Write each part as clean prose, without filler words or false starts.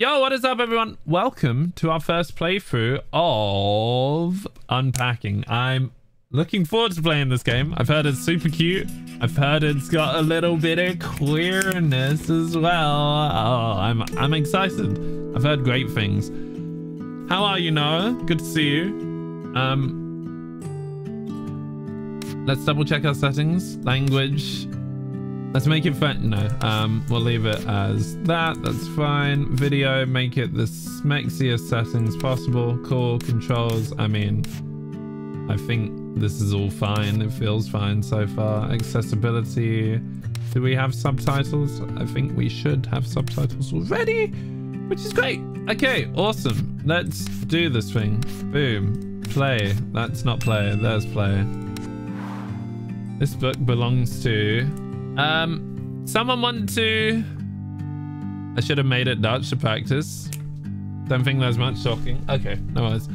Yo, what is up, everyone? Welcome to our first playthrough of Unpacking. I'm looking forward to playing this game. I've heard it's super cute. I've heard it's got a little bit of queerness as well. Oh, I'm excited. I've heard great things. How are you, Noah? Good to see you. Let's double check our settings. Language. Let's make it fun. No, we'll leave it as that. That's fine. Video, make it the smexiest settings possible. Cool. Controls. I mean, I think this is all fine. It feels fine so far. Accessibility. Do we have subtitles? I think we should have subtitles already, which is great. Okay, awesome. Let's do this thing. Boom. Play. That's not play. There's play. This book belongs to... someone want to... I should have made it Dutch to practice. Don't think there's much talking. Okay, no worries.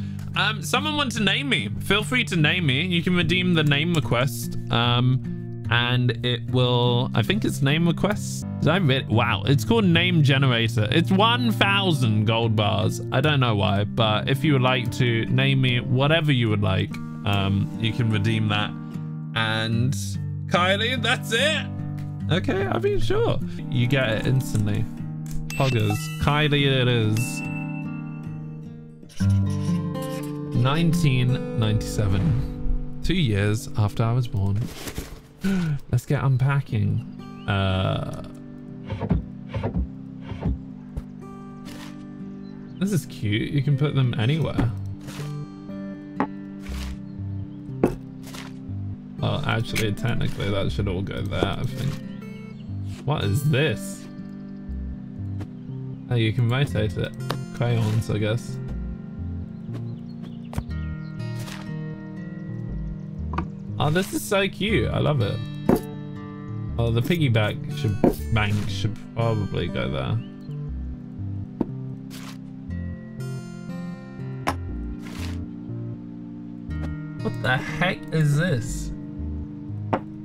Someone want to name me. Feel free to name me. You can redeem the name request. And it will... I think it's name request. Did I read... Wow, it's called name generator. It's 1,000 gold bars. I don't know why, but if you would like to name me whatever you would like, you can redeem that. And Kylie, that's it. Okay, I mean, sure. You get it instantly. Poggers. Kylie it is. 1997. 2 years after I was born. Let's get unpacking. This is cute. You can put them anywhere. Well, actually, technically, that should all go there, I think. What is this? Oh, you can rotate it. Crayons, I guess. Oh, this is so cute. I love it. Oh, the piggyback bank should probably go there. What the heck is this?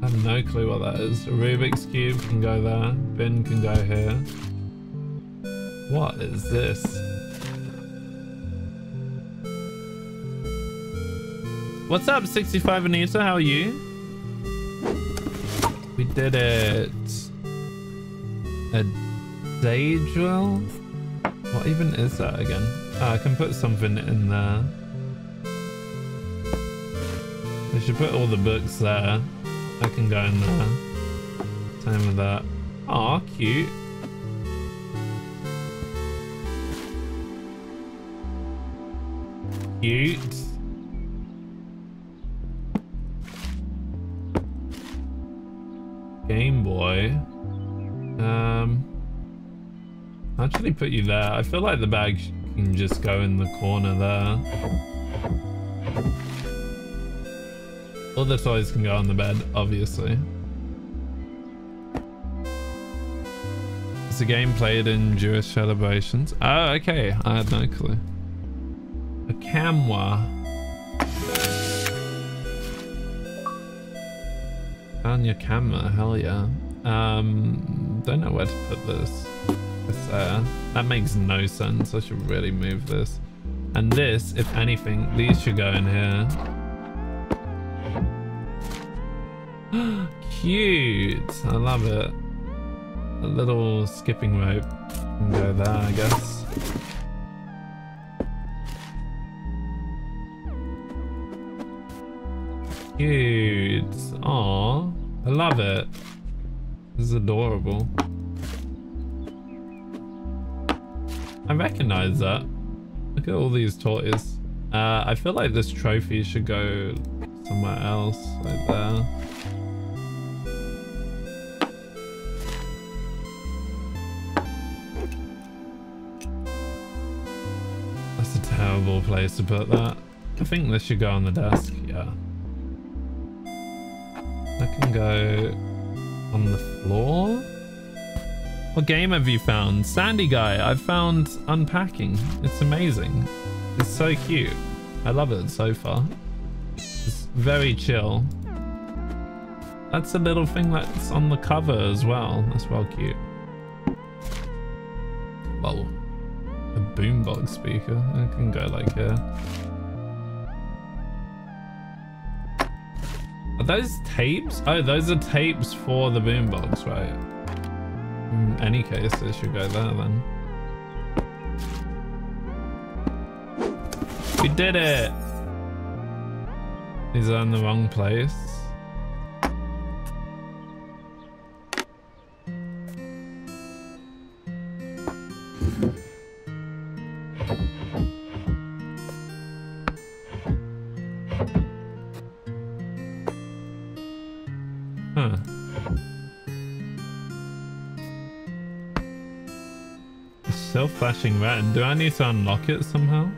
I have no clue what that is. A Rubik's Cube can go there. Bin can go here. What is this? What's up, 65 Anita? How are you? We did it. A day drill? What even is that again? Oh, I can put something in there. We should put all the books there. I can go in there. Time with that. Aw, cute. Cute. Game Boy. I'll actually put you there. I feel like the bag can just go in the corner there. All the toys can go on the bed, obviously. It's a game played in Jewish celebrations. Oh, okay. I had no clue. A camwa. Found your camera. Hell yeah. Don't know where to put this. It's there. That makes no sense. I should really move this. And this, if anything, these should go in here. Cute. I love it. A little skipping rope. Can go there, I guess. Cute. Aww. I love it. This is adorable. I recognize that. Look at all these toys. I feel like this trophy should go somewhere else, like there. Terrible place to put that. I think this should go on the desk. Yeah, that can go on the floor. What game have you found? Sandy guy, I found Unpacking. It's amazing. It's so cute. I love it so far. It's very chill. That's a little thing that's on the cover as well. That's well cute. Whoa. A boombox speaker. I can go like here. Are those tapes? Oh, those are tapes for the boombox, right? In any case, they should go there then. We did it! Is that in the wrong place? Flashing red. Do I need to unlock it somehow?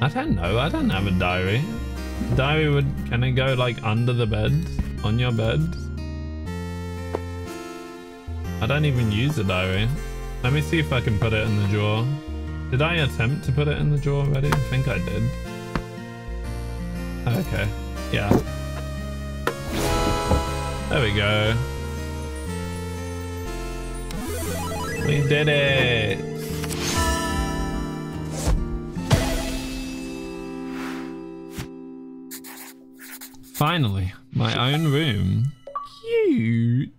I don't know. I don't have a diary. Diary would... Can it go like under the bed? On your bed? I don't even use a diary. Let me see if I can put it in the drawer. Did I attempt to put it in the drawer already? I think I did. Okay. Yeah. There we go. We did it! Finally, my own room. Cute!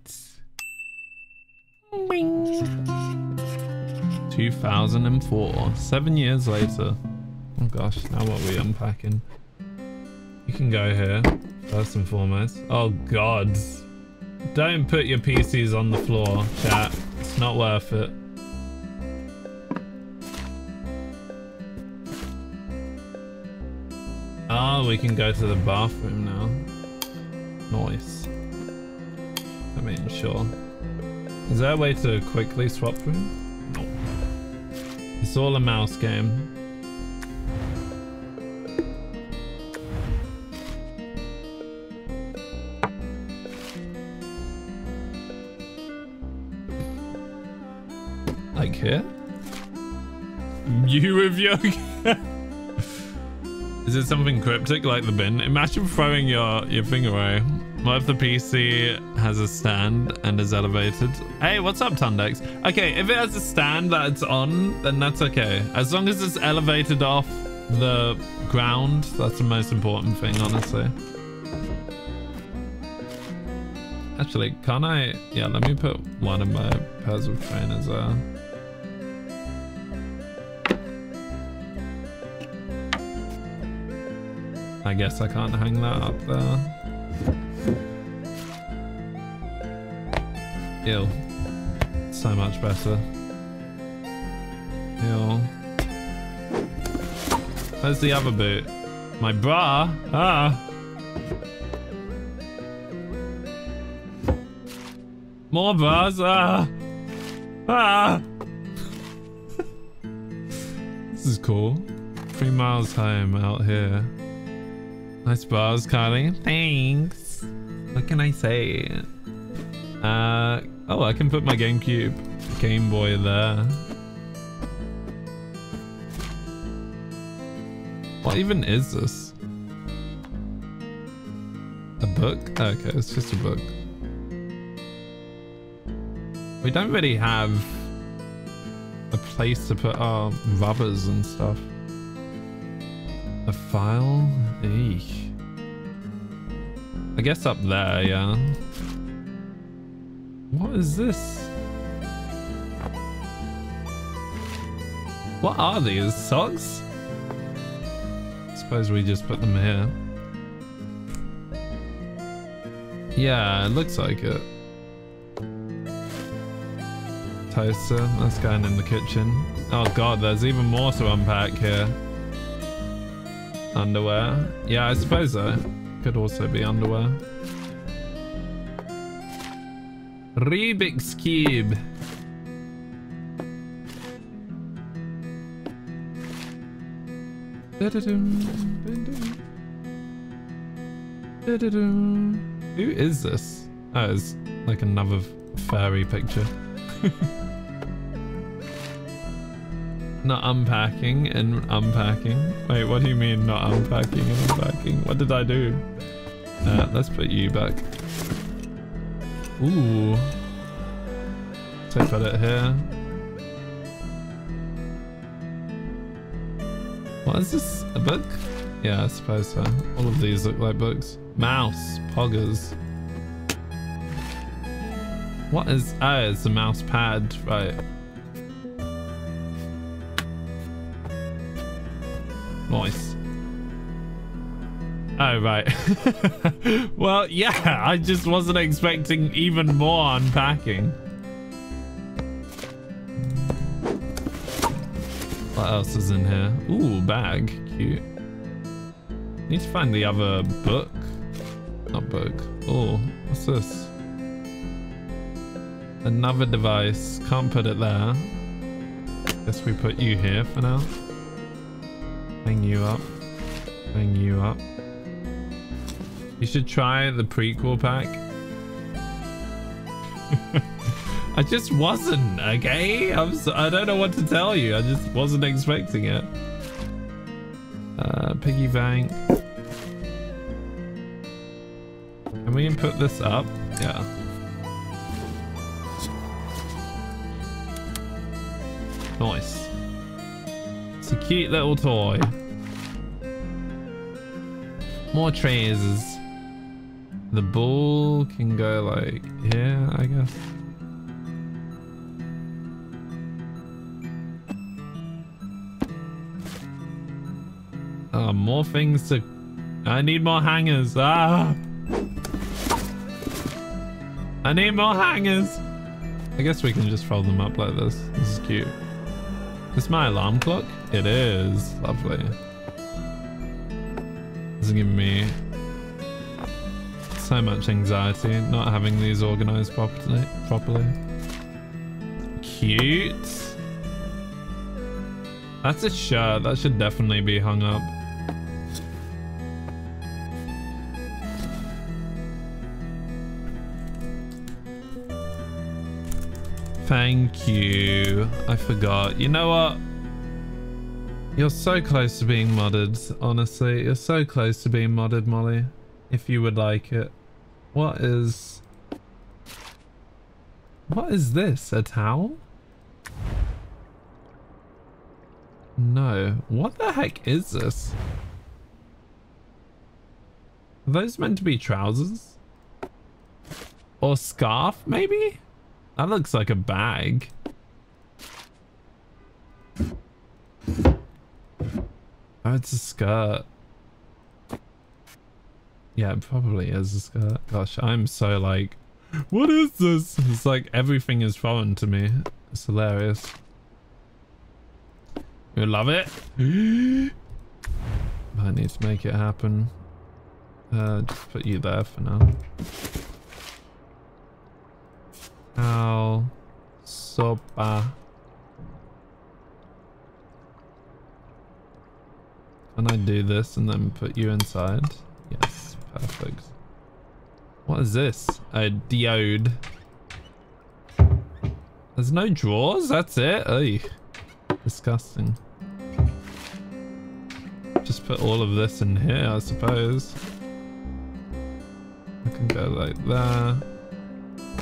2004. 7 years later. Oh gosh, now what are we unpacking? You can go here, first and foremost. Oh god. Don't put your PCs on the floor, chat. It's not worth it. Oh, we can go to the bathroom now. Nice. I mean, sure. Is there a way to quickly swap room? No. It's all a mouse game. Like here? You with your... Is it something cryptic like the bin? Imagine throwing your thing away. What if the PC has a stand and is elevated? Hey, what's up, Tundex? Okay, if it has a stand that it's on, then that's okay. As long as it's elevated off the ground, that's the most important thing, honestly. Actually, can I... Yeah, let me put one of my puzzle trainers on. I guess I can't hang that up there. Ew. So much better. Ew. Where's the other boot? My bra? Ah! More bras? Ah! Ah! This is cool. 3 miles home out here. Nice bars, Carly. Thanks. What can I say? Oh, I can put my GameCube, Game Boy there. What even is this? A book? Okay, it's just a book. We don't really have a place to put our rubbers and stuff. A file? Eek. I guess up there, yeah. What is this? What are these? Socks? I suppose we just put them here. Yeah, it looks like it. Toaster, that's going in the kitchen. Oh god, there's even more to unpack here. Underwear. Yeah, I suppose so. Could also be underwear. Rubik's Cube. Who is this? Oh, it's like another furry picture. Not unpacking and unpacking. Wait, what do you mean not unpacking and unpacking? What did I do? Let's put you back. Ooh. So put it here. What is this? A book? Yeah, I suppose so. All of these look like books. Mouse. Poggers. What is... Oh, it's a mouse pad. Right. Nice. Oh, right. Well, yeah. I just wasn't expecting even more unpacking. What else is in here? Ooh, bag. Cute. Need to find the other book. Not book. Oh, what's this? Another device. Can't put it there. Guess we put you here for now. Hang you up. Hang you up. You should try the prequel pack. I just wasn't, okay? I don't know what to tell you. I just wasn't expecting it. Piggy bank. Can we put this up? Yeah. Nice. It's a cute little toy. More trees. The ball can go like here, I guess. Oh, more things to... I need more hangers. Ah! I need more hangers. I guess we can just roll them up like this. This is cute. Is this my alarm clock? It is. Lovely. This is giving me so much anxiety not having these organized properly. Cute. That's a shirt. That should definitely be hung up. Thank you. I forgot. You know what? You're so close to being modded, honestly. You're so close to being modded, Molly. If you would like it. What is... What is this? A towel? No. What the heck is this? Are those meant to be trousers? Or scarf, maybe? That looks like a bag. Oh, it's a skirt. Yeah, it probably is a skirt. Gosh, I'm so like, what is this? It's like everything is foreign to me. It's hilarious. You love it? I need to make it happen. Just put you there for now. Ow. Sopa. Can I do this and then put you inside? Yes, perfect. What is this? A diode. There's no drawers? That's it? Ugh. Disgusting. Just put all of this in here, I suppose. I can go like that.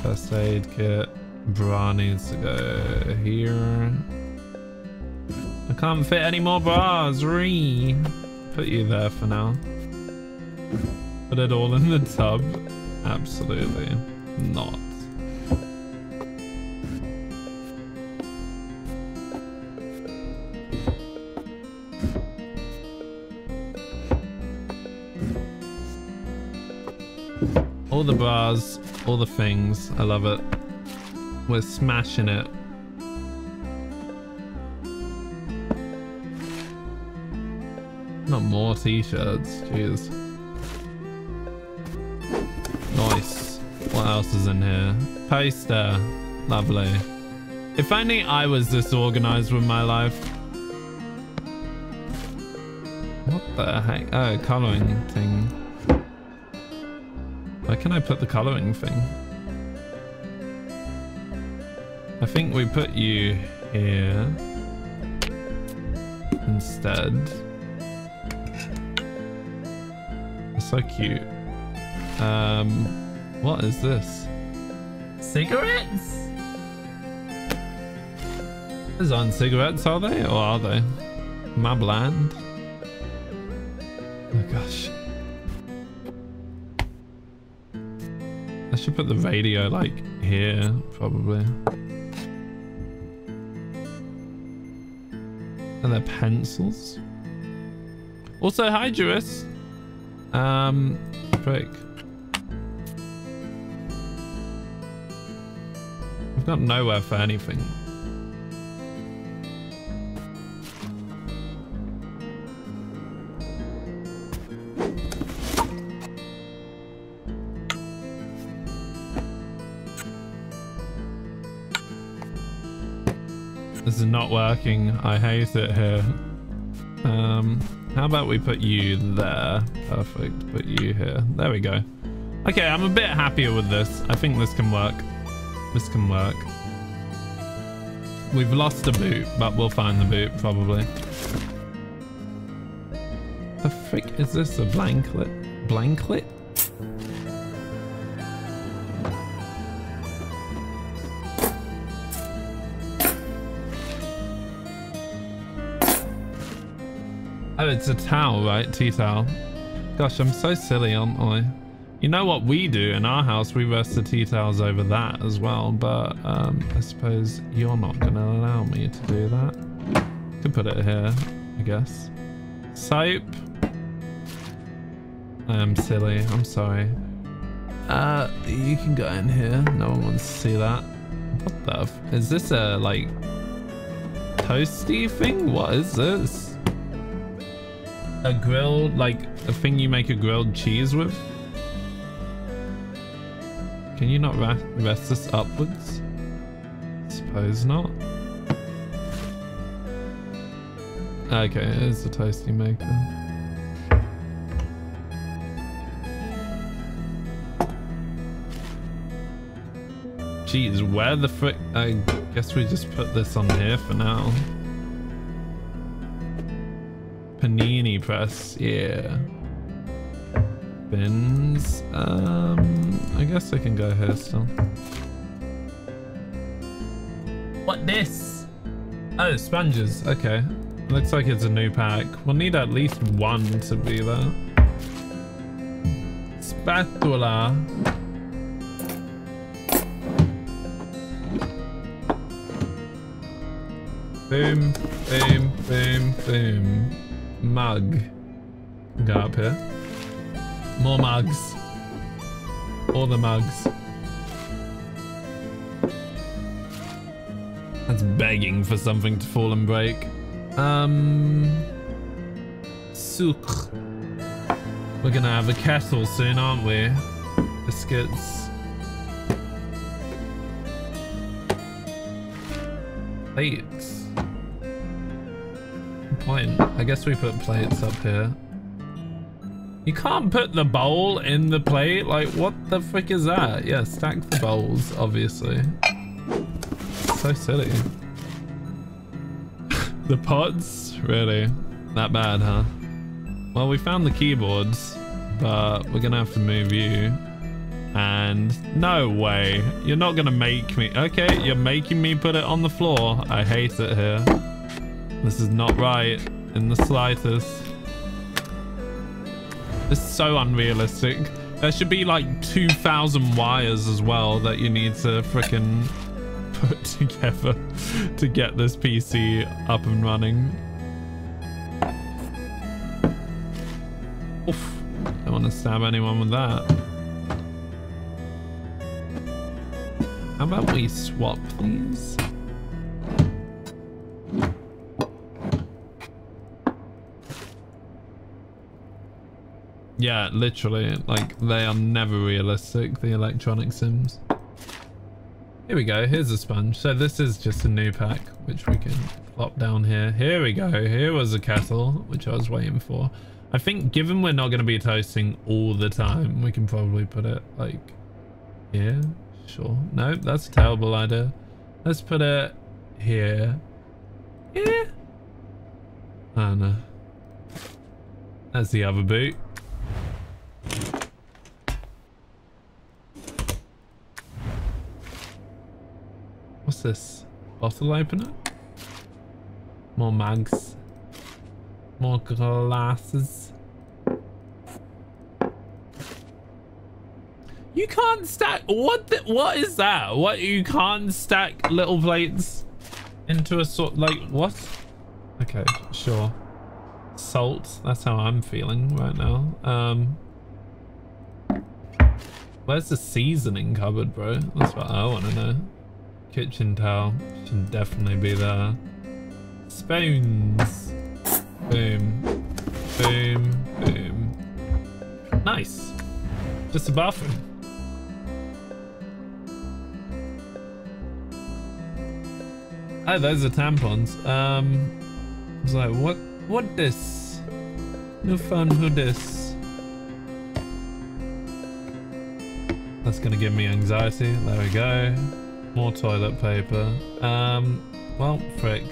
First aid kit. Bra needs to go here. I can't fit any more bras. Ree. Put you there for now. Put it all in the tub. Absolutely not. All the bras, all the things. I love it. We're smashing it. Not more t-shirts. Jeez. Nice. What else is in here? Poster. Lovely. If only I was this organized with my life. What the heck? Oh, coloring thing. Where can I put the colouring thing? I think we put you here instead. That's so cute. What is this? Cigarettes? These aren't cigarettes, are they? Or are they? Mabland. Oh gosh. I should put the radio like here, probably. And they're pencils. Also, hi, Jewis. Frick. I've got nowhere for anything. This is not working. I hate it here. How about we put you there? Perfect. Put you here. There we go. Okay, I'm a bit happier with this. I think this can work. This can work. We've lost a boot, but we'll find the boot probably. The frick is this? A blanklet? Blanklet? Oh, it's a towel, right? Tea towel. Gosh, I'm so silly, aren't I? You know what we do in our house? We rest the tea towels over that as well, but I suppose you're not going to allow me to do that. Could put it here, I guess. Soap. I am silly. I'm sorry. You can go in here. No one wants to see that. What the f- Is this a, like, toasty thing? What is this? A grilled, like, a thing you make a grilled cheese with? Can you not rest this upwards? Suppose not. Okay, it is a toasty maker. Jeez, where the frick? I guess we just put this on here for now. Panini press, yeah. Bins. I guess I can go here still. What this? Oh, sponges. Okay. Looks like it's a new pack. We'll need at least one to be there. Spatula. Boom, boom, boom, boom. Mug. Go up here. More mugs. All the mugs. That's begging for something to fall and break. Souk. We're gonna have a kettle soon, aren't we? Biscuits. Plates. Point. I guess we put plates up here. You can't put the bowl in the plate. Like, what the frick is that? Yeah, stack the bowls, obviously. So silly. The pots? Really? That bad, huh? Well, we found the keyboards, but we're gonna have to move you. And no way. You're not gonna make me. Okay, you're making me put it on the floor. I hate it here. This is not right in the slightest. This is so unrealistic. There should be like 2,000 wires as well that you need to frickin' put together to get this PC up and running. Oof. Don't want to stab anyone with that. How about we swap these? Yeah, literally, like, they are never realistic, the electronic sims. Here we go, here's a sponge. So this is just a new pack, which we can plop down here. Here we go, here was a kettle, which I was waiting for. I think given we're not going to be toasting all the time, we can probably put it, like, here. Sure. Nope, that's a terrible idea. Let's put it here. Yeah. Oh no. That's the other boot. What's this? Bottle opener? More mugs. More glasses. You can't stack. What is that? What, you can't stack little plates into a sort, like, what? Okay, sure. Salt. That's how I'm feeling right now. Where's the seasoning cupboard, bro? That's what I want to know. Kitchen towel should definitely be there. Spoons. Boom. Boom. Boom. Nice. Just a bathroom. Oh, those are tampons. I was like, what this? No fun, who this? That's gonna give me anxiety. There we go. More toilet paper. Well, frick.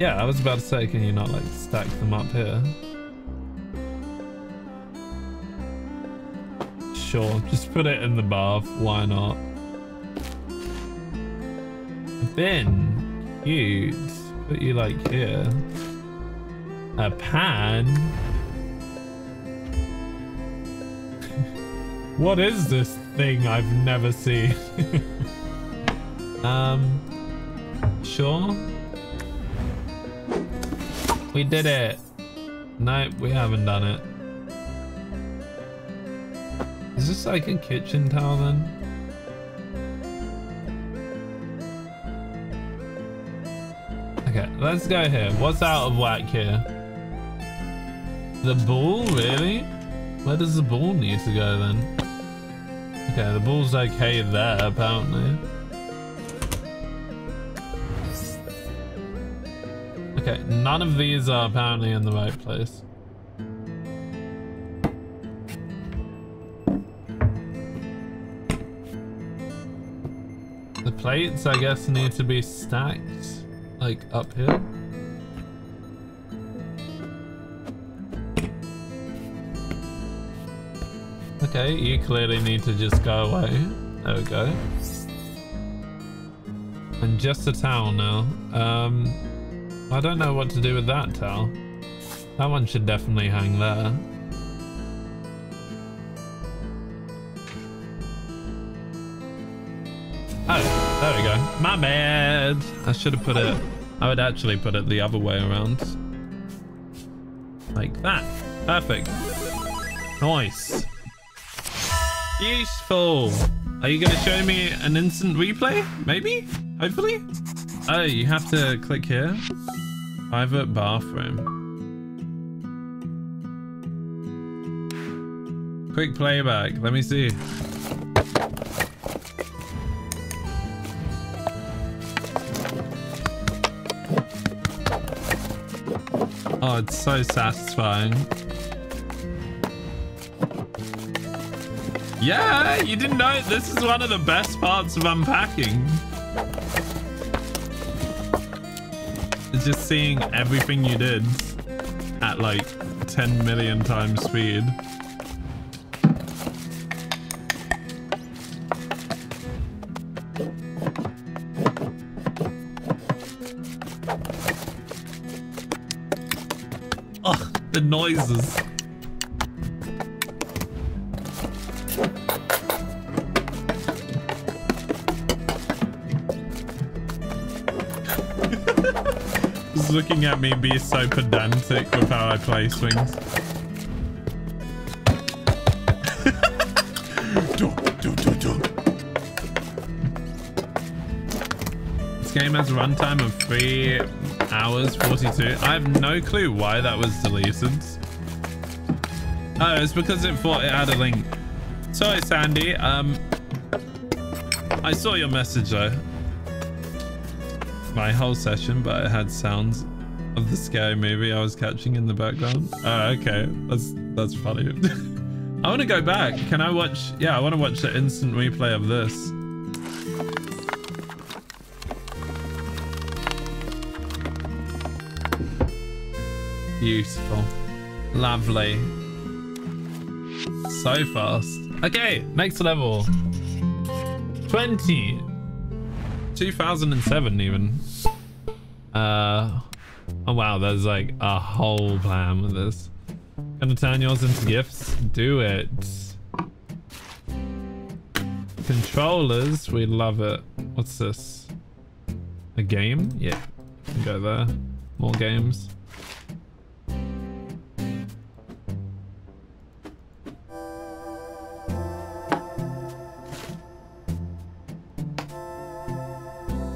Yeah, I was about to say, can you not, like, stack them up here? Sure, just put it in the bath. Why not? Bin, cute. Put you like here. A pan. What is this thing I've never seen? Sure. We did it. Nope, we haven't done it. Is this like a kitchen towel then? Okay, let's go here. What's out of whack here? The ball, really? Where does the ball need to go then? Okay, the ball's okay there, apparently. Okay, none of these are apparently in the right place. The plates, I guess, need to be stacked. Like up here. Okay, you clearly need to just go away. There we go. And just a towel now. I don't know what to do with that towel. That one should definitely hang there. Oh, there we go. My bad. I should have put it. I would actually put it the other way around. Like that. Perfect. Nice. Useful. Are you going to show me an instant replay? Maybe? Hopefully? Oh, you have to click here. Private bathroom. Quick playback. Let me see. Oh, it's so satisfying. Yeah, you didn't know it. This is one of the best parts of unpacking. It's just seeing everything you did at like 10 million times speed. The noises. Just looking at me be so pedantic with how I play swings. This game has a runtime of 3 hours 42. I have no clue why that was deleted. Oh, it's because it thought it had a link. Sorry, Sandy. I saw your message though. My whole session, but it had sounds of the scary movie I was catching in the background. Oh, okay. That's funny. I want to go back. Can I watch? Yeah, I want to watch the instant replay of this. Beautiful. Lovely. So fast. Okay, next level. 20. 2007 even. Oh wow, there's like a whole plan with this. Gonna turn yours into gifts? Do it. Controllers, we love it. What's this? A game? Yeah, we can go there. More games.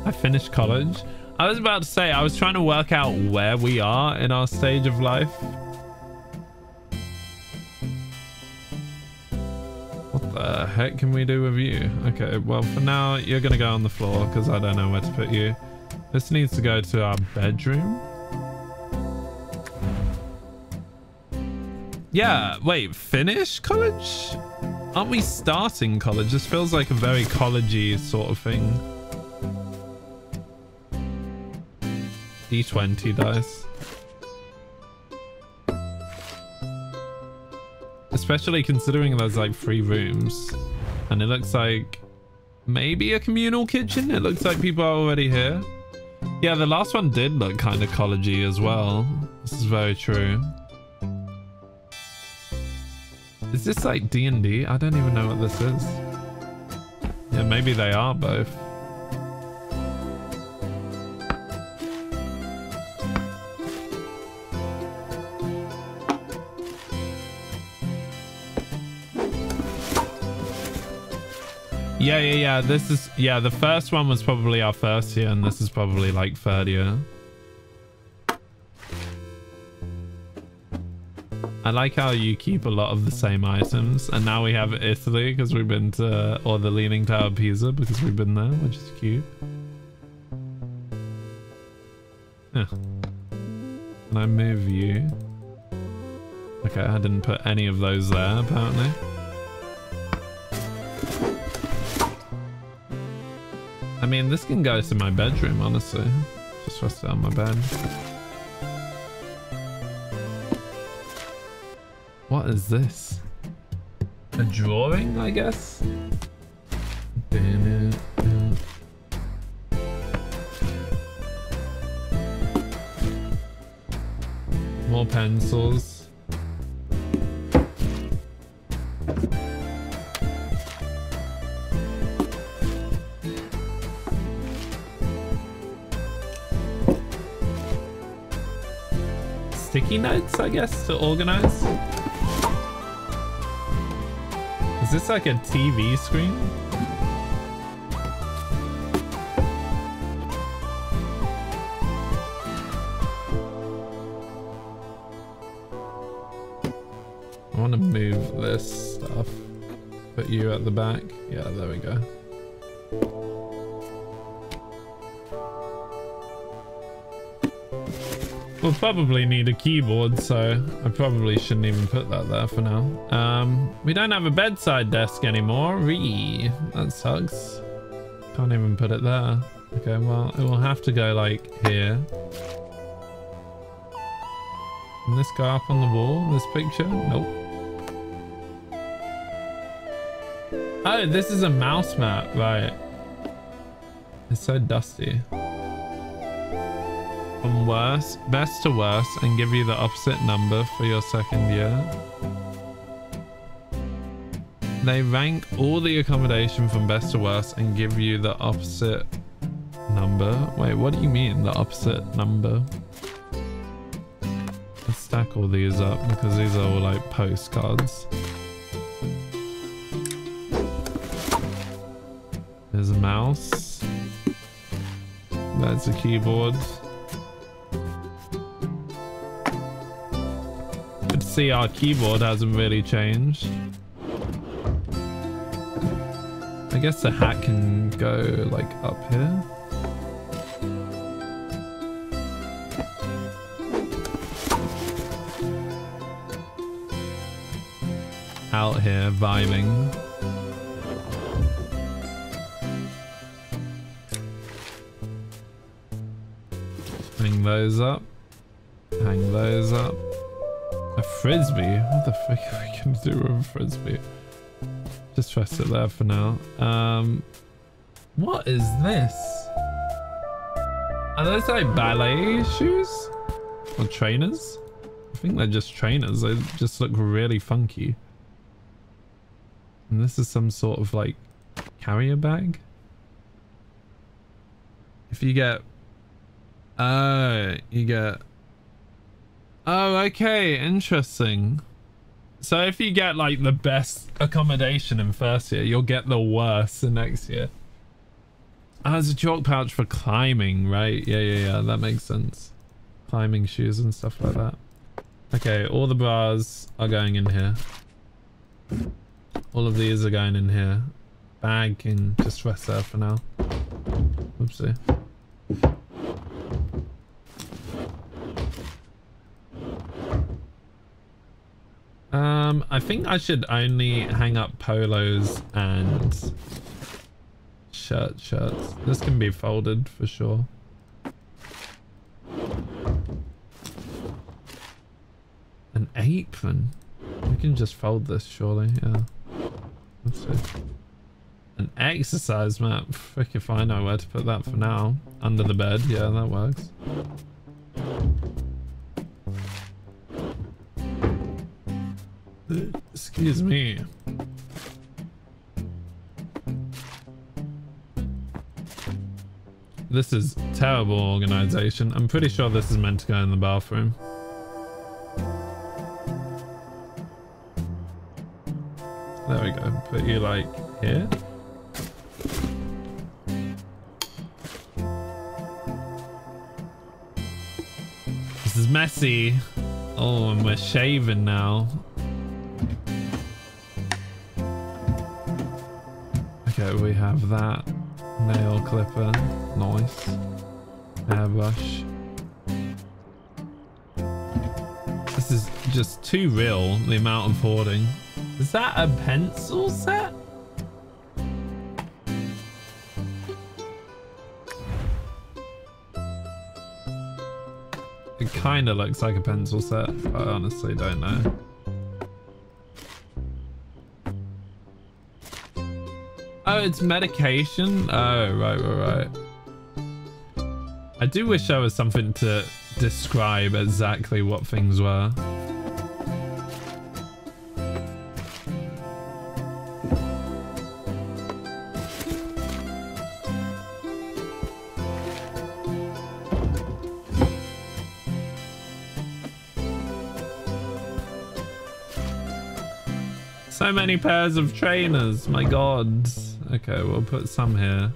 I finished college. I was about to say, I was trying to work out where we are in our stage of life. What the heck can we do with you? Okay, well, for now, you're gonna go on the floor because I don't know where to put you. This needs to go to our bedroom. Yeah, wait, finish college? Aren't we starting college? This feels like a very college-y sort of thing. D20 dice. Especially considering there's like 3 rooms. And it looks like maybe a communal kitchen. It looks like people are already here. Yeah, the last one did look kind of college-y as well. This is very true. Is this like D&D? I don't even know what this is. Yeah, maybe they are both. Yeah, this is, yeah, the first one was probably our first year and this is probably like 3rd year. I like how you keep a lot of the same items, and now we have Italy because we've been to, or the Leaning Tower of Pisa because we've been there, which is cute. Yeah. Can I move you? Okay, I didn't put any of those there apparently. I mean, this can go to my bedroom, honestly. Just rest it on my bed. What is this? A drawing, I guess? More pencils. Sticky notes, I guess, to organize. Is this like a TV screen? I want to move this stuff. Put you at the back. Yeah, there we go. We'll probably need a keyboard, so I probably shouldn't even put that there for now. We don't have a bedside desk anymore. Ree, that sucks. Can't even put it there. Okay, well, it will have to go like here. Can this go up on the wall, this picture? Nope. Oh, this is a mouse mat, right. It's so dusty. From worse, best to worse, and give you the opposite number for your 2nd year. They rank all the accommodation from best to worse and give you the opposite number. Wait, what do you mean the opposite number? Let's stack all these up because these are all like postcards. There's a mouse. That's a keyboard. See, our keyboard hasn't really changed. I guess the hat can go like up here. Out here vibing. Bring those up. hang those up. A frisbee? What the frick are we gonna do with a frisbee? Just trust it there for now. What is this? Are those like ballet shoes? Or trainers? I think they're just trainers. They just look really funky. And this is some sort of like carrier bag. If you get... Oh, okay. Interesting. So if you get like the best accommodation in first year, you'll get the worst in next year. Oh, there's a chalk pouch for climbing, right? Yeah. That makes sense. Climbing shoes and stuff like that. Okay, all the bars are going in here. All of these are going in here. Bag can just rest there for now. Oopsie. I think I should only hang up polos and shirts. This can be folded for sure. An apron. We can just fold this surely, yeah. An exercise mat. Frick if I know where to put that for now. Under the bed, yeah, that works. Excuse me. This is terrible organization. I'm pretty sure this is meant to go in the bathroom. There we go. Put you like here. This is messy. Oh, and we're shaving now. Okay, we have that. Nail clipper. Nice. Airbrush. This is just too real, the amount of hoarding. Is that a pencil set? It kind of looks like a pencil set, but I honestly don't know. Oh, it's medication? Oh, right. I do wish there was something to describe exactly what things were. So many pairs of trainers, my god. Okay, we'll put some here.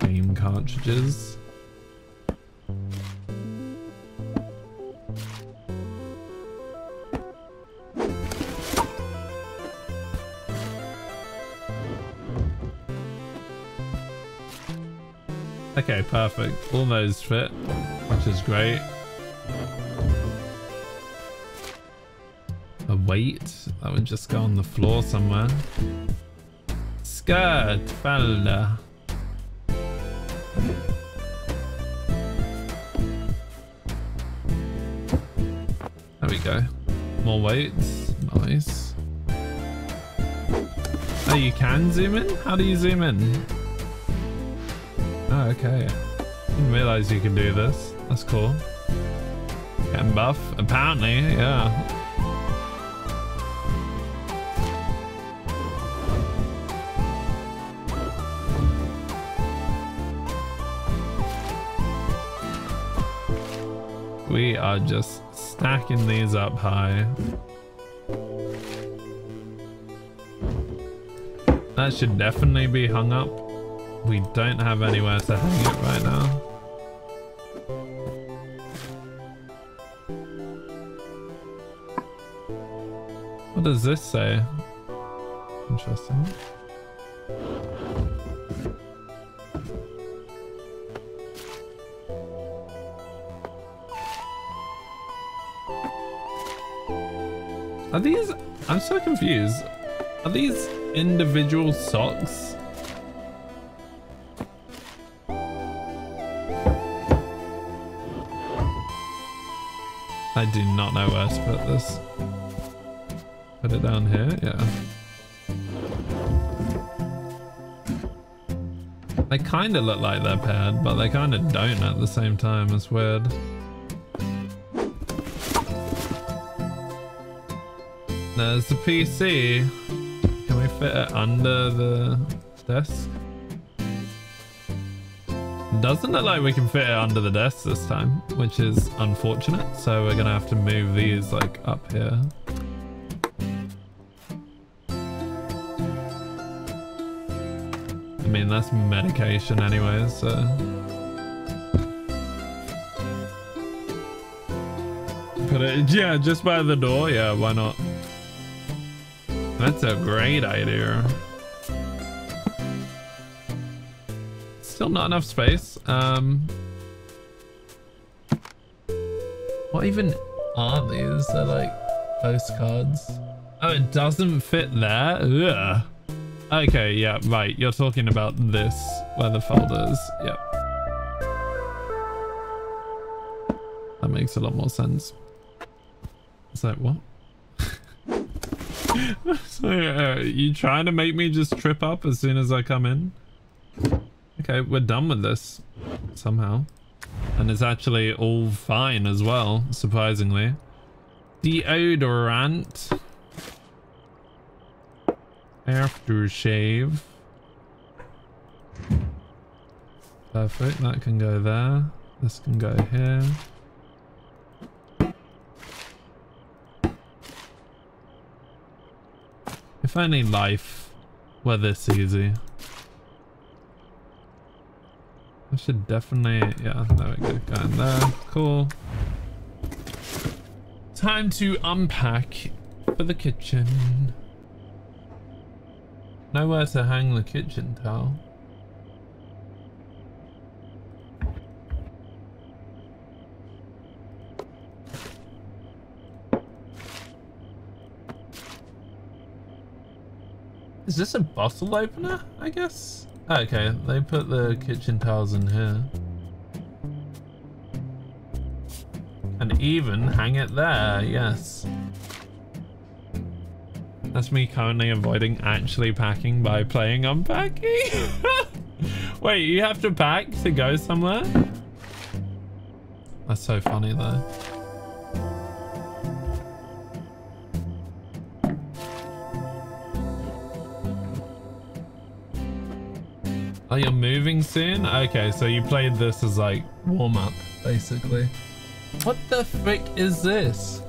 Game cartridges. Okay, perfect. All those fit, which is great. A weight. That would just go on the floor somewhere. Skirt, fella. There we go. More weights. Nice. Oh, you can zoom in? How do you zoom in? Oh, okay. Didn't realize you could do this. That's cool. Getting buff? Apparently, yeah. We are just stacking these up high. That should definitely be hung up. We don't have anywhere to hang it right now. What does this say? Interesting. Are these... I'm so confused. Are these individual socks? I do not know where to put this. Put it down here, yeah. They kind of look like they're paired, but they kind of don't at the same time. It's weird. There's the PC. Can we fit it under the desk? Doesn't look like we can fit it under the desk this time, which is unfortunate. So we're gonna have to move these like up here. I mean, that's medication anyways, so. Put it, yeah, just by the door. Yeah, why not? That's a great idea. Still not enough space. What even are these? They're like postcards. Oh, it doesn't fit there? Ugh. Okay, yeah, right. You're talking about this, where the folder is. Yep. That makes a lot more sense. It's like, what? So, you trying to make me just trip up as soon as I come in? Okay, we're done with this somehow, and it's actually all fine as well, surprisingly. Deodorant, aftershave, perfect. That can go there. This can go here. If only life were this easy. I should definitely... yeah, there we go. Go in there. Cool. Time to unpack for the kitchen. Nowhere to hang the kitchen towel. Is this a bottle opener, I guess? Okay, they put the kitchen towels in here. And even hang it there, yes. That's me currently avoiding actually packing by playing unpacking. Wait, you have to pack to go somewhere? That's so funny though. Oh, you're moving soon? Okay, so you played this as like warm-up, basically. What the frick is this?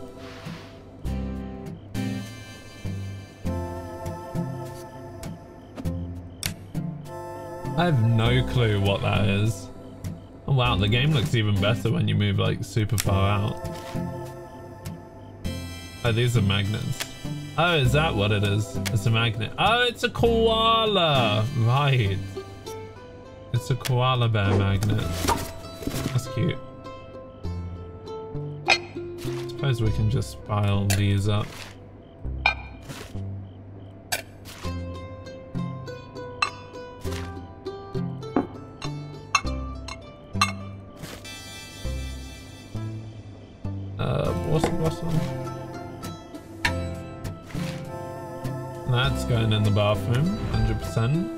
I have no clue what that is. Oh wow, the game looks even better when you move like super far out. Oh, these are magnets. Oh, is that what it is? It's a magnet. Oh, it's a koala! Right. It's a koala bear magnet. That's cute. I suppose we can just pile these up. Water bottle. That's going in the bathroom, 100%.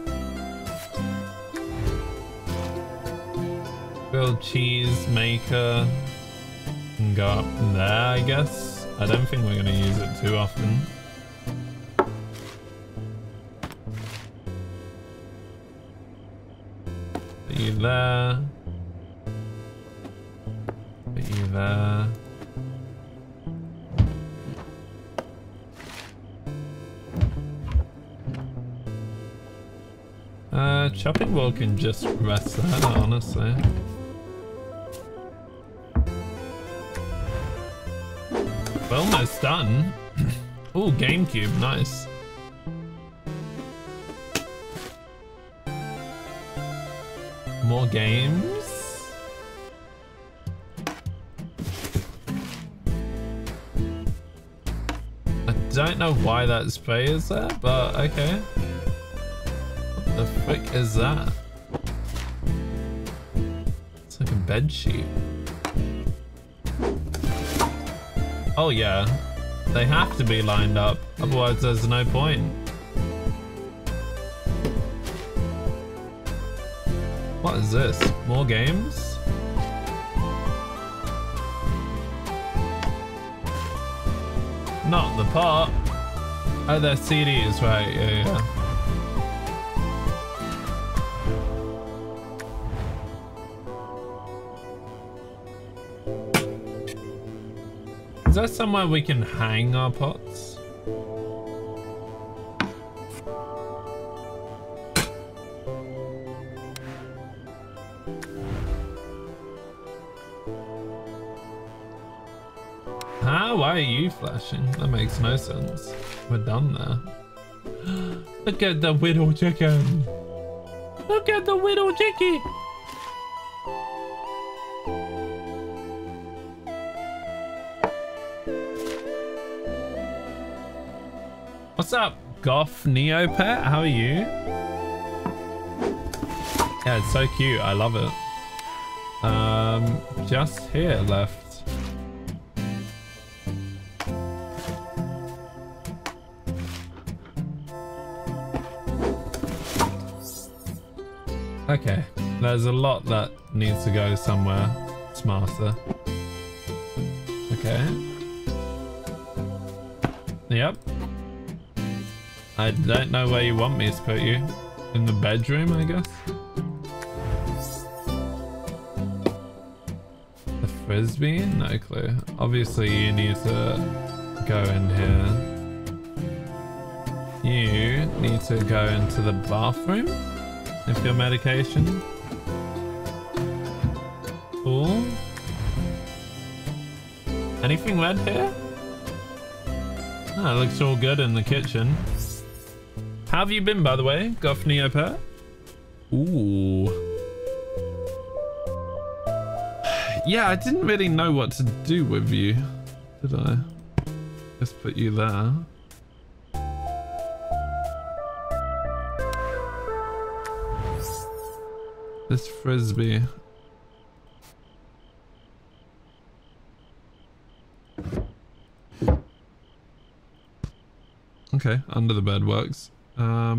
Cheese maker can go up there, I guess. I don't think we're gonna use it too often. Put you there. Put you there. Chopping wheel can just rest there, honestly. Almost done. Oh, GameCube, nice. More games. I Don't know why that spray is there, but okay. What the frick is that? It's like a bed sheet. Oh yeah, they have to be lined up, otherwise there's no point. What is this? More games? Not the pot. Oh, they're CDs, right? Yeah, yeah. Is there somewhere we can hang our pots? Why are you flashing? That makes no sense. We're done there. Look at the whittle chicken. Look at the whittle chicken. What's up, Goth Neopet? How are you? Yeah, it's so cute. I love it. Just here left. Okay, there's a lot that needs to go somewhere smarter. Okay. Yep. I don't know where you want me to put you. In the bedroom, I guess? The frisbee? No clue. Obviously, you need to go in here. You need to go into the bathroom? If your medication. Cool. Anything red here? Oh, it looks all good in the kitchen. How have you been, by the way, Goth Neopet? Ooh. Yeah, I didn't really know what to do with you, did I? Just put you there. This frisbee. Okay, under the bed works. But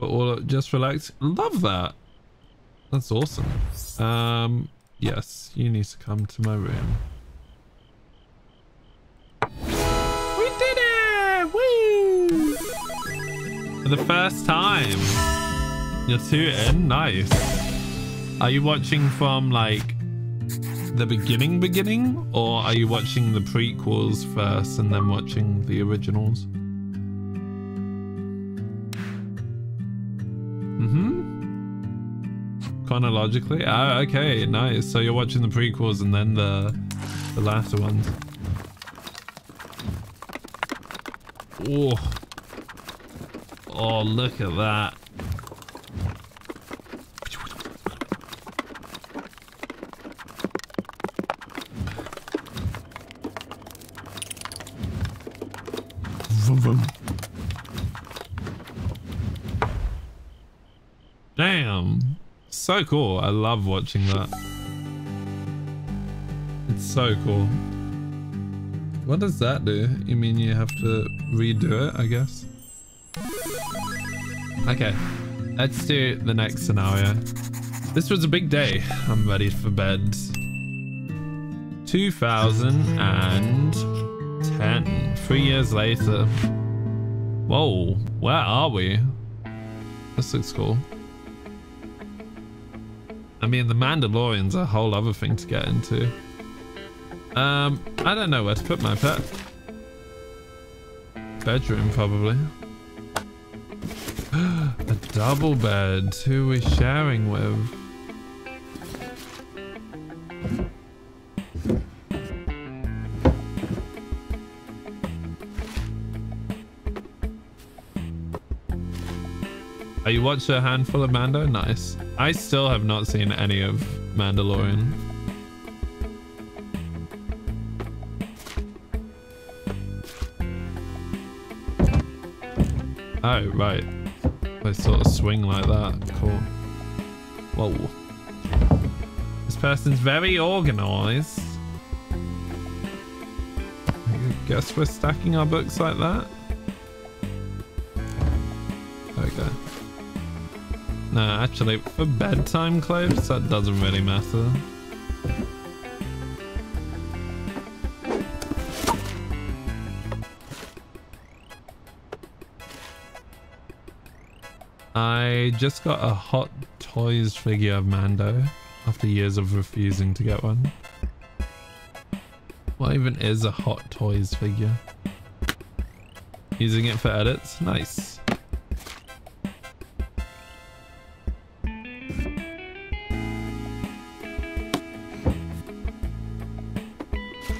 all just relax. Love that. That's awesome. Yes, you need to come to my room. We did it! Woo! For the first time. You're 2 in? Nice. Are you watching from, like, the beginning? Or are you watching the prequels first and then watching the originals? Mm-hmm. Chronologically? Oh, okay, nice. So you're watching the prequels and then the latter ones. Oh. Oh, look at that. Damn, so cool. I love watching that. It's so cool. What does that do? You mean you have to redo it, I guess? Okay, let's do the next scenario. This was a big day. I'm ready for bed. 2010. 3 years later. Whoa, where are we? This looks cool. I mean, the Mandalorian's a whole other thing to get into. I don't know where to put my pet. Bedroom, probably. A double bed. Who are we sharing with? Oh, you watched a handful of Mando? Nice. I still have not seen any of Mandalorian. Oh, right. They sort of swing like that. Cool. Whoa. This person's very organized. I guess we're stacking our books like that. There we go. No, actually, for bedtime clothes, that doesn't really matter. I just got a Hot Toys figure of Mando after years of refusing to get one. What even is a Hot Toys figure? Using it for edits? Nice.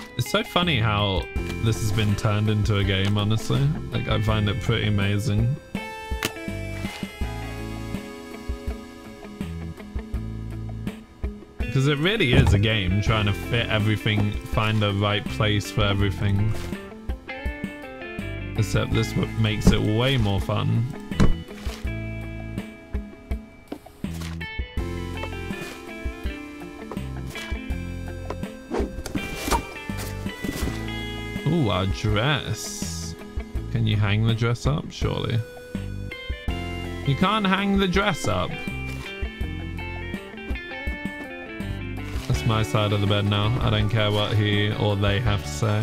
It's so funny how this has been turned into a game, honestly. Like, I find it pretty amazing. Because it really is a game, trying to fit everything, find the right place for everything. Except this makes it way more fun. Ooh, our dress. Can you hang the dress up? Surely. You can't hang the dress up. My side of the bed now. I don't care what he or they have to say.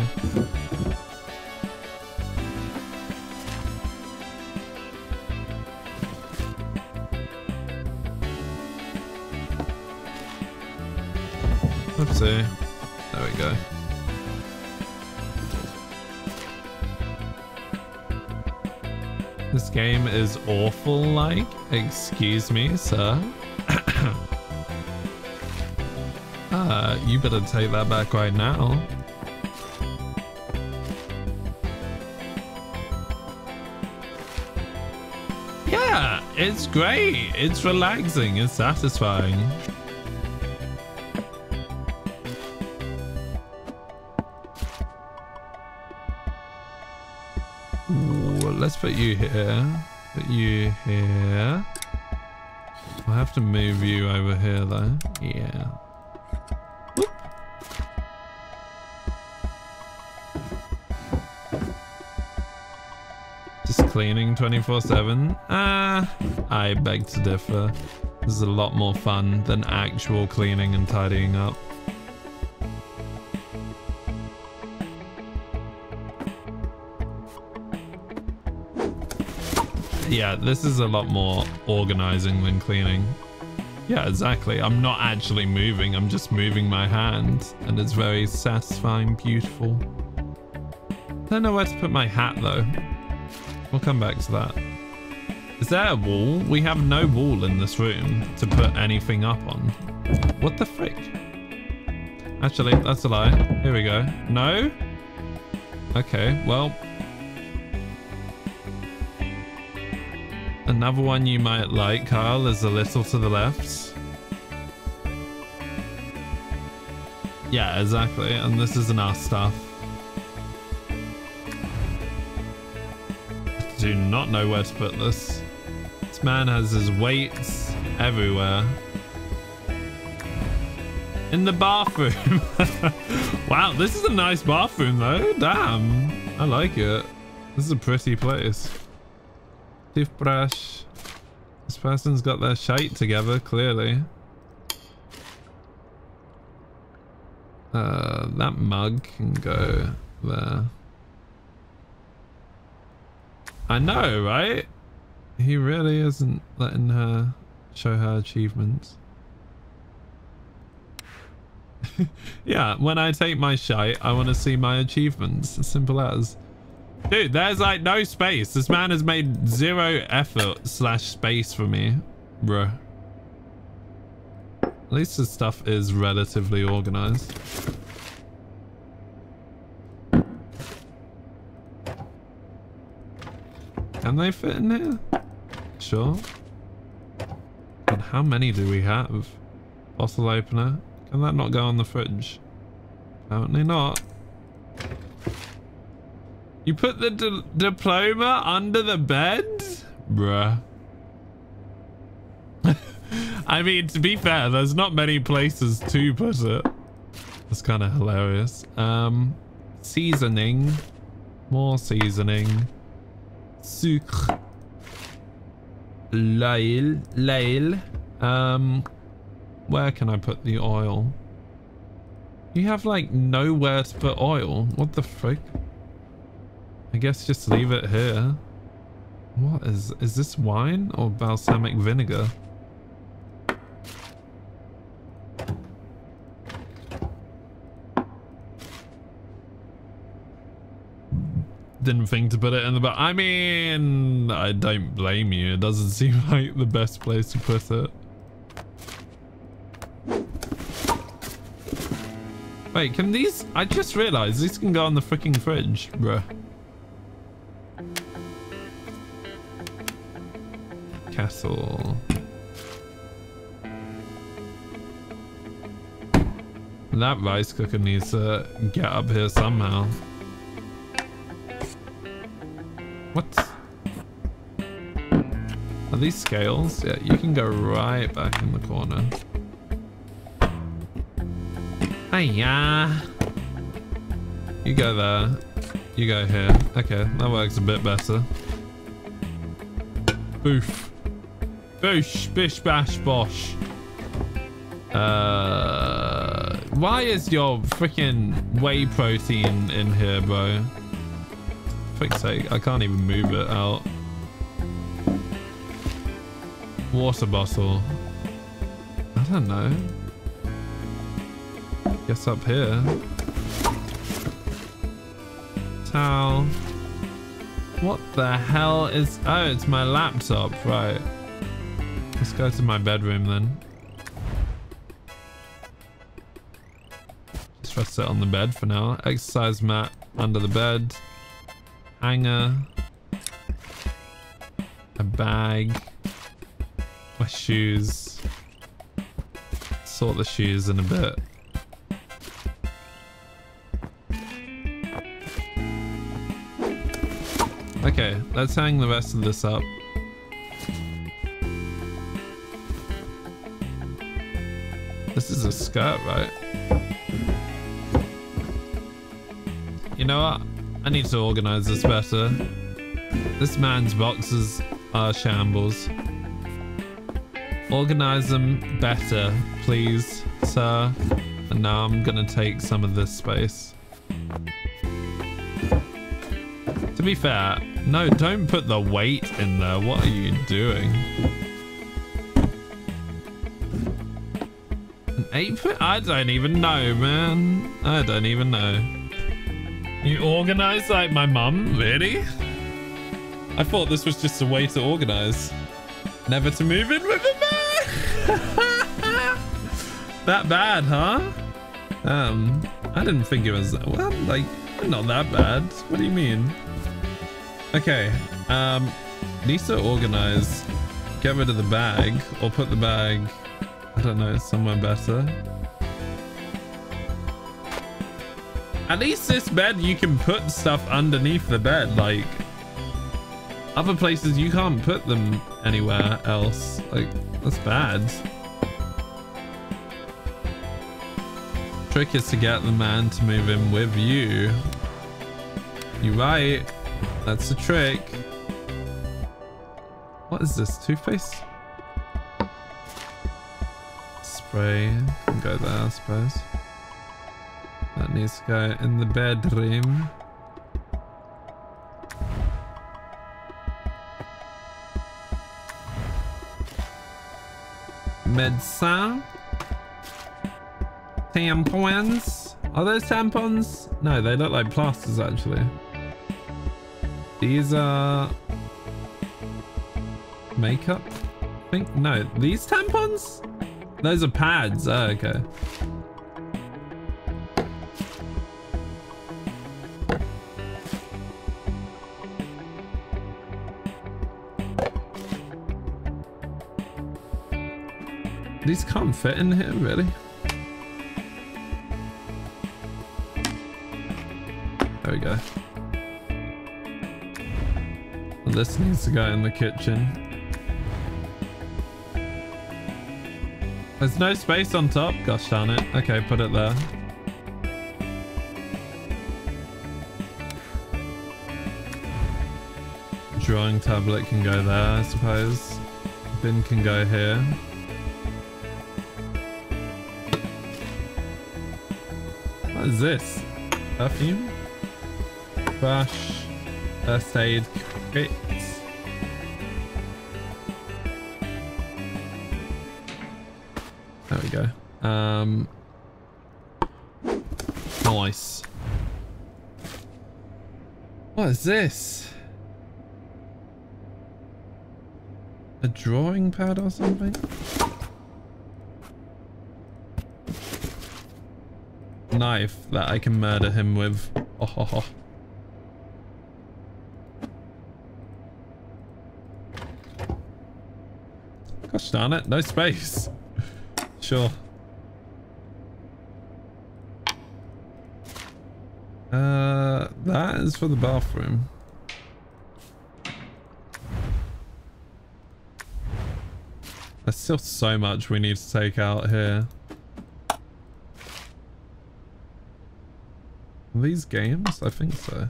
Oopsie. There we go. This game is awful, like. Excuse me, sir. You better take that back right now. Yeah, it's great. It's relaxing. It's satisfying. Ooh, let's put you here. Put you here. I have to move you over here though. Yeah. Cleaning 24/7? I beg to differ. This is a lot more fun than actual cleaning and tidying up. Yeah, this is a lot more organizing than cleaning. Yeah, exactly. I'm not actually moving, I'm just moving my hand, and it's very satisfying, beautiful. I don't know where to put my hat though. We'll come back to that. Is there a wall? We have no wall in this room to put anything up on. What the frick? Actually, that's a lie. Here we go. No? Okay, well. Another one you might like, Kyle, is a little to the left. Yeah, exactly. And this isn't our stuff. I do not know where to put this. This man has his weights everywhere. In the bathroom. Wow, this is a nice bathroom though. Damn. I like it. This is a pretty place. Toothbrush. This person's got their shite together, clearly. That mug can go there. I know, right? He really isn't letting her show her achievements. Yeah, when I take my shite, I want to see my achievements. As simple as. Dude, there's like no space. This man has made zero effort / space for me. Bruh. At least his stuff is relatively organized. Can they fit in here? Sure. God, how many do we have? Bottle opener. Can that not go on the fridge? Apparently not. You put the diploma under the bed? Bruh. I mean, to be fair, there's not many places to put it. That's kind of hilarious. Seasoning. More seasoning. Sucre. L'ail. L'ail. Where can I put the oil? You have, like, nowhere to put oil. What the frick? I guess just leave it here. What is this wine or balsamic vinegar? Didn't think to put it in the back. I mean, I don't blame you. It doesn't seem like the best place to put it. Wait, can these? I just realized these can go on the freaking fridge, bruh. Castle. That rice cooker needs to get up here somehow. What? Are these scales? Yeah, you can go right back in the corner. Hiya! You go there. You go here. Okay, that works a bit better. Boof. Boosh, bish, bash, bosh. Why is your freaking whey protein in here, bro? Frick's sake, I can't even move it out. Water bottle. I don't know. Guess up here. Towel. What the hell is... Oh, it's my laptop. Right. Let's go to my bedroom then. Just rest it on the bed for now. Exercise mat under the bed. Hanger, a bag, my shoes. Sort the shoes in a bit. Okay, let's hang the rest of this up. This is a skirt, right? You know what? I need to organize this better. This man's boxes are shambles. Organize them better, please, sir. And now I'm gonna take some of this space. To be fair, no, don't put the weight in there. What are you doing? An apron? I don't even know, man. I don't even know. You organize like my mum? Really? I thought this was just a way to organize. Never to move in with a man! That bad, huh? I didn't think it was that. Well, like, not that bad. What do you mean? Okay. Needs to organize. Get rid of the bag. Or put the bag, I don't know, somewhere better. At least this bed, you can put stuff underneath the bed. Like, other places, you can't put them anywhere else. Like, that's bad. Trick is to get the man to move in with you. You're right. That's the trick. What is this? Toothpaste? Spray. Can go there, I suppose. That needs to go in the bedroom. Medicine. Tampons. Are those tampons? No, they look like plasters actually. These are... makeup? I think, no, these tampons? Those are pads. Oh, okay. These can't fit in here, really. There we go. This needs to go in the kitchen. There's no space on top. Gosh darn it. Okay, put it there. Drawing tablet can go there, I suppose. Bin can go here. What is this? Perfume? Bash. First aid kit. There we go. Nice. What is this? A drawing pad or something? Knife that I can murder him with. Oh, ho, ho. Gosh darn it, no space. Sure. That is for the bathroom. There's still so much we need to take out here. Are these games? I think so.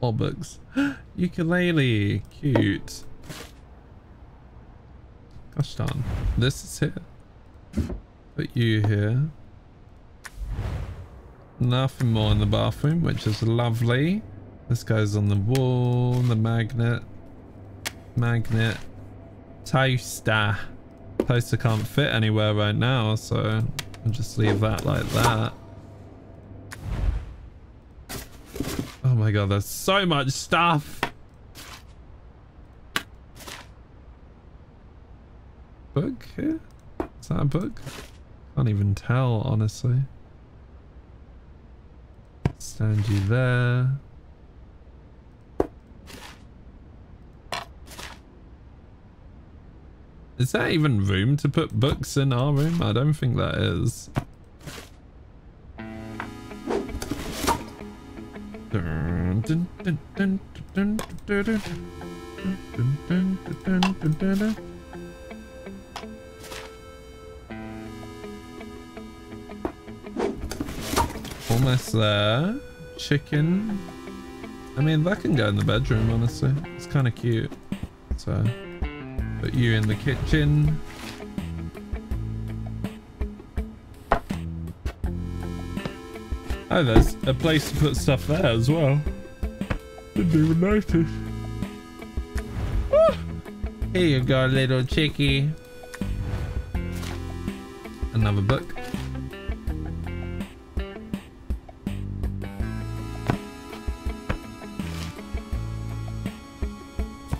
All books. Ukulele. Cute. Gosh darn. This is here. Put you here. Nothing more in the bathroom, which is lovely. This goes on the wall, the magnet, toaster. Toaster can't fit anywhere right now, so I'll just leave that like that. Oh my god, there's so much stuff. Book here? Is that a book? Can't even tell, honestly. Stand you there. Is there even room to put books in our room? I don't think that is. Almost there. Chicken. I mean, that can go in the bedroom, honestly. It's kind of cute. So... put you in the kitchen. Oh, there's a place to put stuff there as well. Didn't even notice. Ah! Here you go, little chickie. Another book.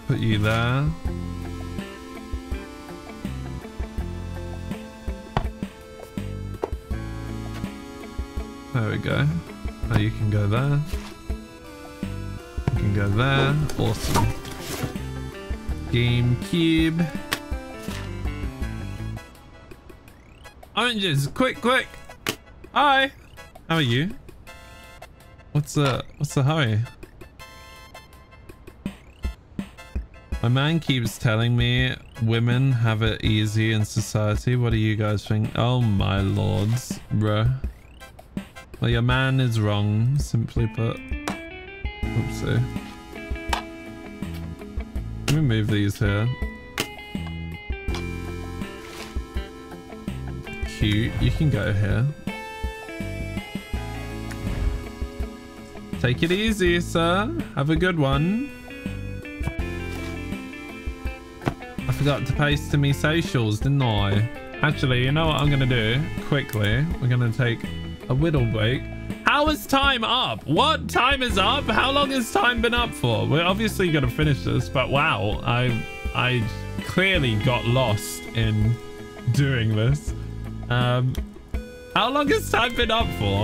Put you there. There we go. Now you can go there. You can go there. Awesome. GameCube. Oranges! Quick, quick! Hi! How are you? What's the hurry? My man keeps telling me women have it easy in society. What do you guys think? Oh my lords, bruh. Well, your man is wrong, simply put. Oopsie. Let me move these here. Cute. You can go here. Take it easy, sir. Have a good one. I forgot to post to me socials, didn't I? Actually, you know what I'm going to do? Quickly, we're going to take... a little break. How is time up? What time is up? How long has time been up for? We're obviously gonna finish this, but wow, I clearly got lost in doing this. How long has time been up for?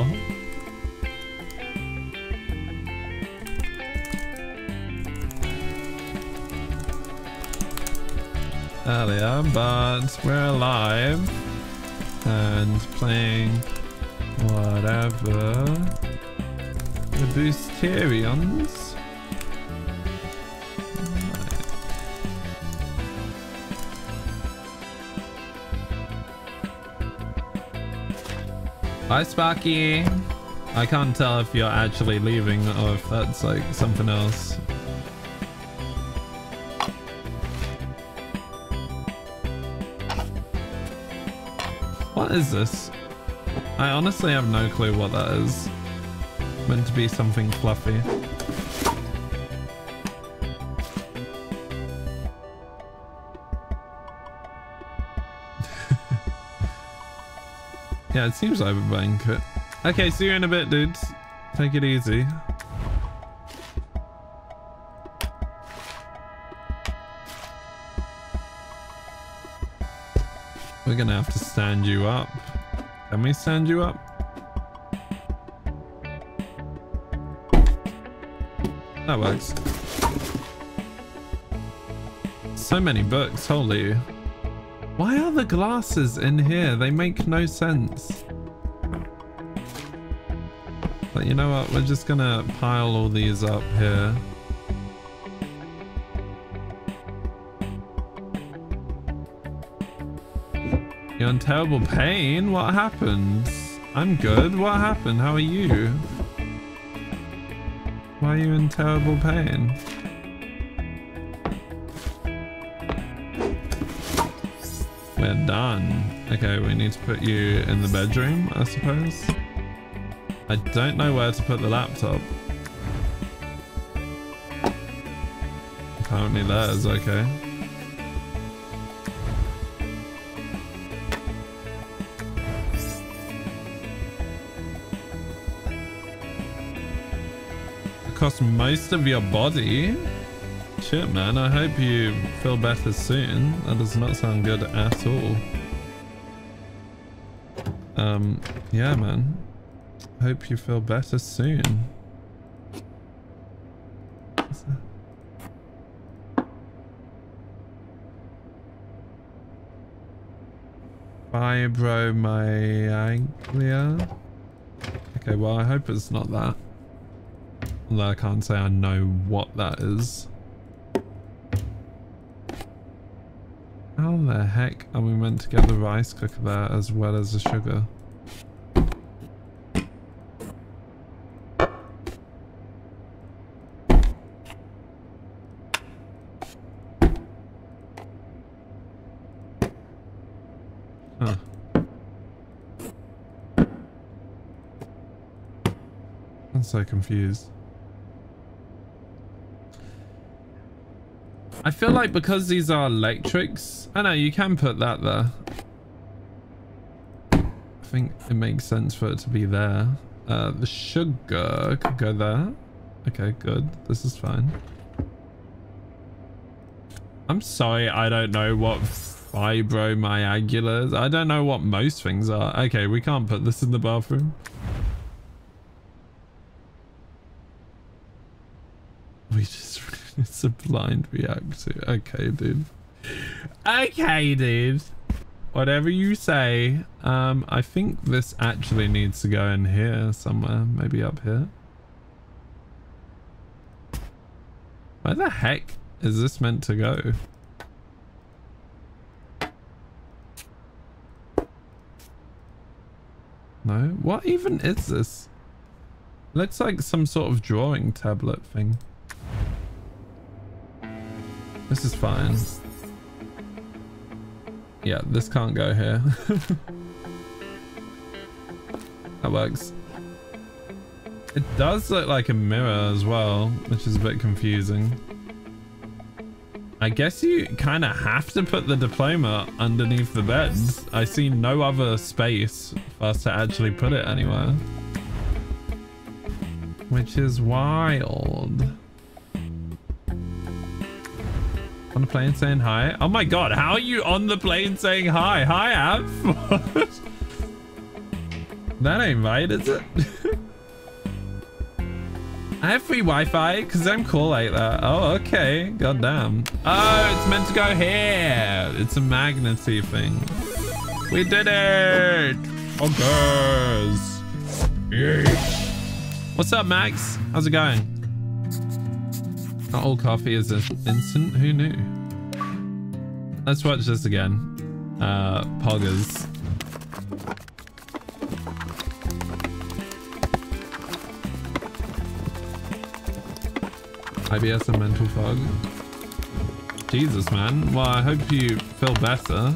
There they are, but we're alive and playing Whatever. The Boosterians. Hi, Sparky. I can't tell if you're actually leaving or if that's like something else. What is this? I honestly have no clue what that is. Meant to be something fluffy. Yeah, it seems like a banquet. Okay, see you in a bit, dudes. Take it easy. We're gonna have to stand you up. Can we stand you up? That works. So many books, holy. Why are the glasses in here? They make no sense. But you know what? We're just gonna pile all these up here. You're in terrible pain? What happened? I'm good. What happened? How are you? Why are you in terrible pain? We're done. Okay, we need to put you in the bedroom, I suppose. I don't know where to put the laptop. Apparently that is okay. Across most of your body? Shit, man, I hope you feel better soon. That does not sound good at all. Yeah, man. Hope you feel better soon. What's that? 5 fibromyalgia. Okay, well, I hope it's not that. Although I can't say I know what that is. How the heck are we meant to get the rice cooker there as well as the sugar? So confused. I feel like because these are electrics, I know you can put that there. I think it makes sense for it to be there. The sugar could go there. Okay, good. This is fine. I'm sorry, I don't know what fibromyalgia is. I don't know what most things are. Okay, we can't put this in the bathroom. We just it's a blind react to. Okay, dude. Okay, dude. Whatever you say. I think this actually needs to go in here somewhere. Maybe up here. Where the heck is this meant to go? No? What even is this? Looks like some sort of drawing tablet thing. This is fine. Yeah, this can't go here. That works. It does look like a mirror as well, which is a bit confusing. I guess you kind of have to put the diploma underneath the bed. I see no other space for us to actually put it anywhere. Which is wild. On the plane saying hi. Oh my god, how are you on the plane saying hi? Hi, Av. That ain't right, is it? I have free Wi-Fi because I'm cool like that. Oh, okay. God damn. Oh, it's meant to go here. It's a magnety thing. We did it. Oh, girls. What's up, Max? How's it going? Not all coffee is instant. Who knew? Let's watch this again. Poggers. IBS and mental fog. Jesus, man. Well, I hope you feel better.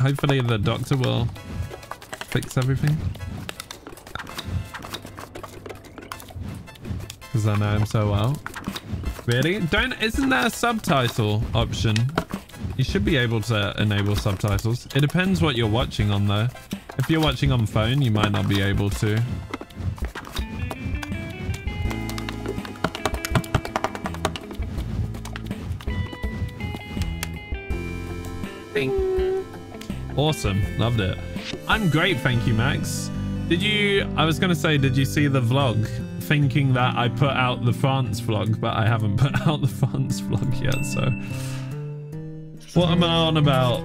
Hopefully the doctor will fix everything. Because I know him so well. Really? Isn't there a subtitle option? You should be able to enable subtitles. It depends what you're watching on though. If you're watching on phone, you might not be able to. Ding. Awesome. Loved it. I'm great. Thank you, Max. I was going to say, did you see the vlog? Thinking that I put out the France vlog, but I haven't put out the France vlog yet, so... What am I on about?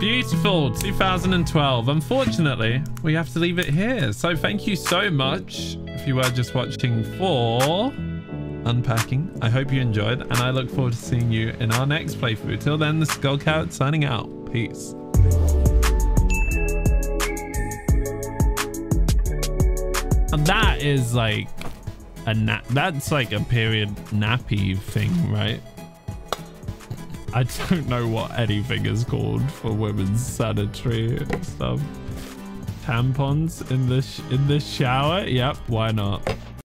Beautiful 2012. Unfortunately, we have to leave it here. So thank you so much if you were just watching for Unpacking. I hope you enjoyed, and I look forward to seeing you in our next playthrough. Till then, the Skullcat signing out. Peace. And that is like a nap. That's like a period nappy thing, right? I don't know what anything is called for women's sanitary stuff. Tampons in the shower? Yep, why not?